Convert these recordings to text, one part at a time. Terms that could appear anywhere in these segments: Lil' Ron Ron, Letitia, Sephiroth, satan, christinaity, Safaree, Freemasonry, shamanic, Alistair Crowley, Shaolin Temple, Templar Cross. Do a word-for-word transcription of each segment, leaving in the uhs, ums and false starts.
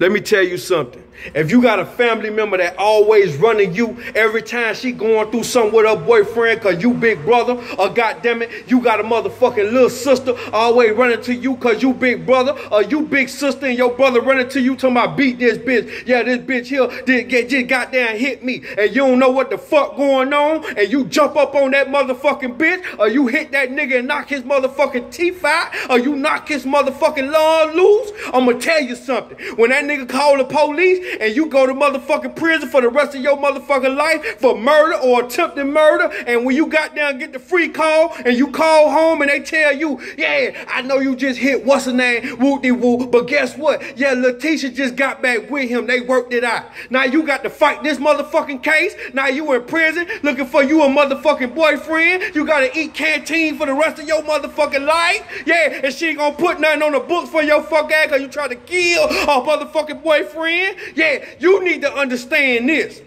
Let me tell you something. If you got a family member that always running you every time she going through something with her boyfriend because you big brother, or goddammit, you got a motherfucking little sister always running to you because you big brother, or you big sister and your brother running to you talking about beat this bitch. Yeah, this bitch here did get just goddamn hit me, and you don't know what the fuck going on, and you jump up on that motherfucking bitch, or you hit that nigga and knock his motherfucking teeth out, or you knock his motherfucking lung loose. I'm gonna tell you something. When that nigga call the police, and you go to motherfucking prison for the rest of your motherfucking life for murder or attempted murder, and when you got down get the free call and you call home and they tell you, yeah, I know you just hit what's her name, whoop-de-woo, but guess what? Yeah, Letitia just got back with him. They worked it out. Now you got to fight this motherfucking case. Now you in prison looking for you a motherfucking boyfriend. You got to eat canteen for the rest of your motherfucking life. Yeah, and she ain't gonna put nothing on the books for your fuck ass because you try to kill a motherfucking boyfriend. Yeah, you need to understand this.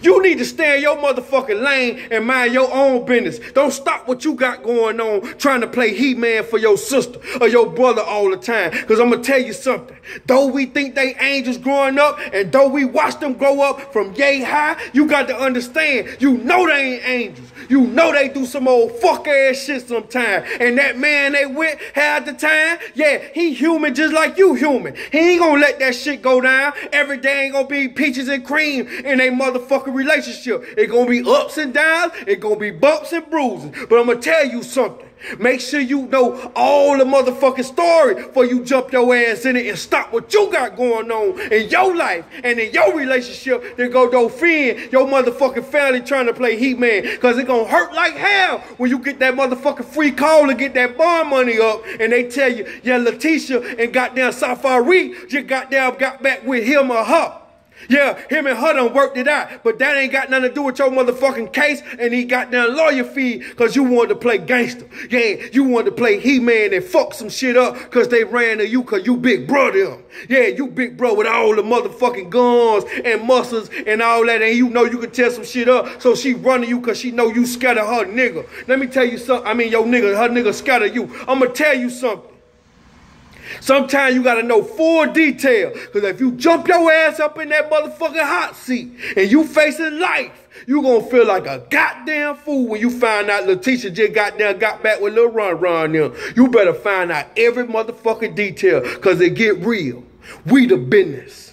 You need to stay in your motherfucking lane and mind your own business. Don't stop what you got going on trying to play He-Man for your sister or your brother all the time. Because I'm going to tell you something. Though we think they angels growing up and though we watch them grow up from yay high, you got to understand, you know they ain't angels. You know they do some old fuck-ass shit sometimes. And that man they with half the time, yeah, he human just like you human. He ain't going to let that shit go down. Every day ain't going to be peaches and cream in they motherfucking relationship. It's gonna be ups and downs, it's gonna be bumps and bruises, but I'm gonna tell you something. Make sure you know all the motherfucking story before you jump your ass in it and stop what you got going on in your life and in your relationship to go defend your motherfucking family trying to play He-Man, because it's going to hurt like hell when you get that motherfucking free call and get that bond money up and they tell you, yeah, Letitia and goddamn Safaree just goddamn got back with him or her. Yeah, him and her done worked it out, but that ain't got nothing to do with your motherfucking case and he got down lawyer fee because you wanted to play gangster. Yeah, you wanted to play He-Man and fuck some shit up because they ran to you because you big brother them. Yeah, you big bro with all the motherfucking guns and muscles and all that, and you know you can tear some shit up, so she run to you because she know you scared of her nigga. Let me tell you something. I mean, your nigga, her nigga scared of you. I'm going to tell you something. Sometimes you got to know full detail, because if you jump your ass up in that motherfucking hot seat and you facing life, you gonna feel like a goddamn fool when you find out Letitia just goddamn got back with Lil' Ron Ron them. You better find out every motherfucking detail, because it get real. We the business.